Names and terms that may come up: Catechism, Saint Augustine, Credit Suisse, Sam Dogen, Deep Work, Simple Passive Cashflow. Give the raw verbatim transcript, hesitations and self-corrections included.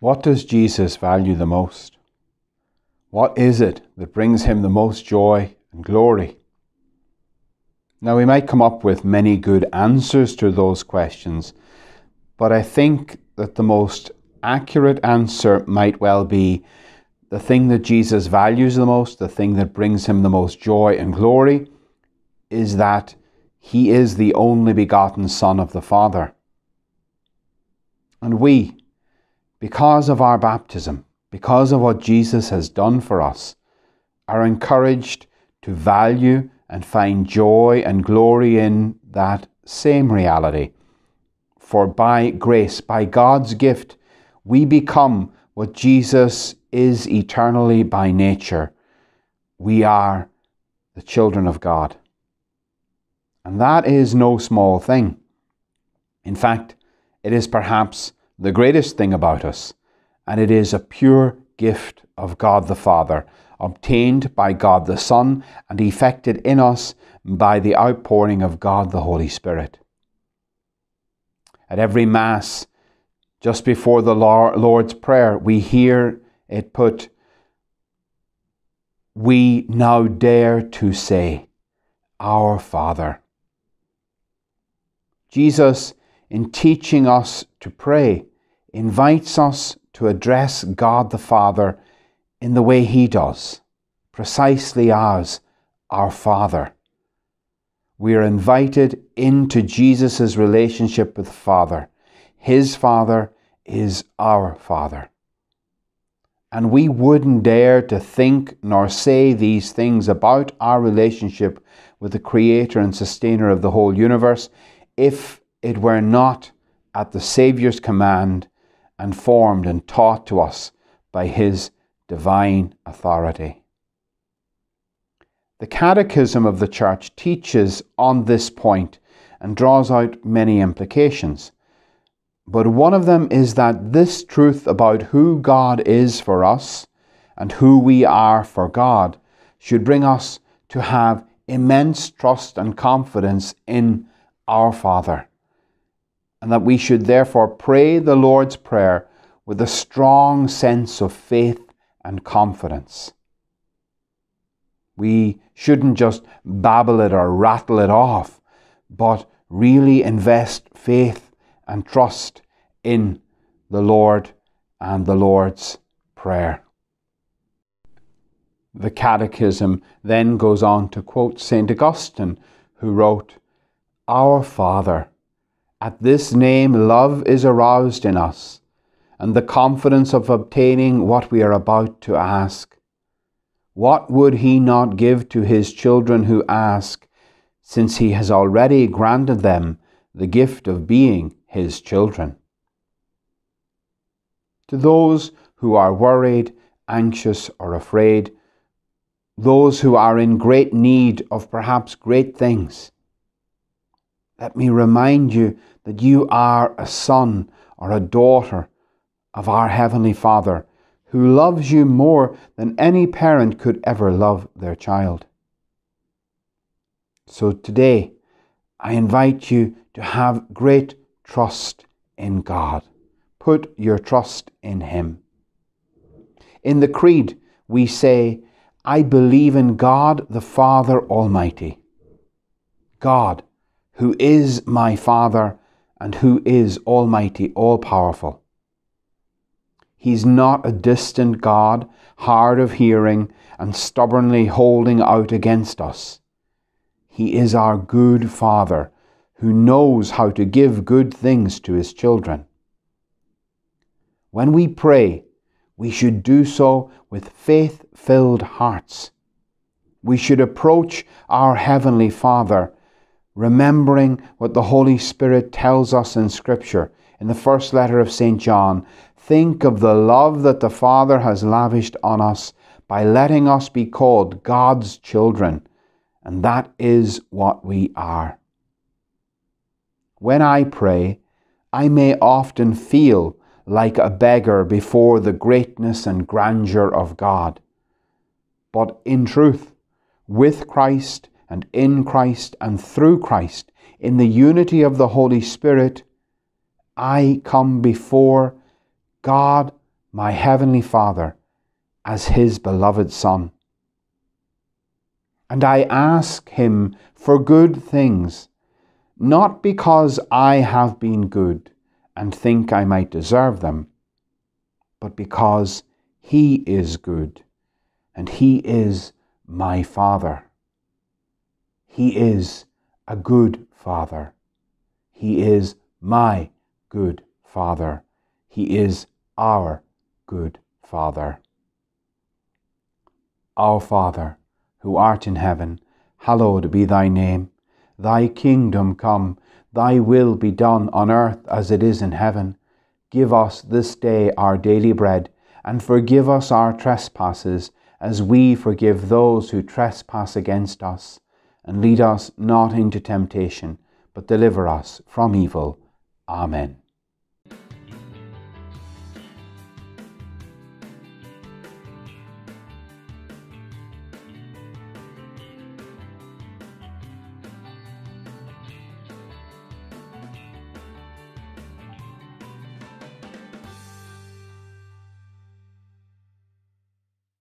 What does Jesus value the most? What is it that brings him the most joy and glory? Now, we might come up with many good answers to those questions, but I think that the most accurate answer might well be the thing that Jesus values the most, the thing that brings him the most joy and glory, is that he is the only begotten Son of the Father. And we, because of our baptism, because of what Jesus has done for us, are encouraged to value and find joy and glory in that same reality. For by grace, by God's gift, we become what Jesus is eternally by nature. We are the children of God. And that is no small thing. In fact, it is perhaps the greatest thing about us, and it is a pure gift of God the Father, obtained by God the Son and effected in us by the outpouring of God the Holy Spirit. At every Mass, just before the Lord's Prayer, we hear it put, "We now dare to say, Our Father." Jesus, in teaching us to pray, invites us to address God the Father in the way he does, precisely as our Father. We are invited into Jesus' relationship with the Father. His Father is our Father. And we wouldn't dare to think nor say these things about our relationship with the Creator and Sustainer of the whole universe if it were not at the Saviour's command and formed and taught to us by his divine authority. The Catechism of the Church teaches on this point and draws out many implications. But one of them is that this truth about who God is for us and who we are for God should bring us to have immense trust and confidence in our Father, and that we should therefore pray the Lord's Prayer with a strong sense of faith and confidence. We shouldn't just babble it or rattle it off, but really invest faith and trust in the Lord and the Lord's Prayer. The Catechism then goes on to quote Saint Augustine, who wrote, "Our Father, at this name love is aroused in us, and the confidence of obtaining what we are about to ask. What would he not give to his children who ask, since he has already granted them the gift of being his children?" To those who are worried, anxious, or afraid, those who are in great need of perhaps great things, let me remind you that you are a son or a daughter of our Heavenly Father, who loves you more than any parent could ever love their child. So today, I invite you to have great trust in God. Put your trust in him. In the Creed, we say, "I believe in God, the Father Almighty." God, who is my Father and who is Almighty, all-powerful. He's not a distant God, hard of hearing and stubbornly holding out against us. He is our good Father, who knows how to give good things to his children. When we pray, we should do so with faith-filled hearts. We should approach our Heavenly Father remembering what the Holy Spirit tells us in Scripture, in the first letter of Saint John, "Think of the love that the Father has lavished on us by letting us be called God's children," and that is what we are. When I pray, I may often feel like a beggar before the greatness and grandeur of God. But in truth, with Christ, and in Christ, and through Christ, in the unity of the Holy Spirit, I come before God my Heavenly Father as His beloved Son. And I ask Him for good things, not because I have been good and think I might deserve them, but because He is good and He is my Father. He is a good Father. He is my good Father. He is our good Father. Our Father, who art in heaven, hallowed be thy name. Thy kingdom come, thy will be done on earth as it is in heaven. Give us this day our daily bread, and forgive us our trespasses, as we forgive those who trespass against us. And lead us not into temptation, but deliver us from evil. Amen.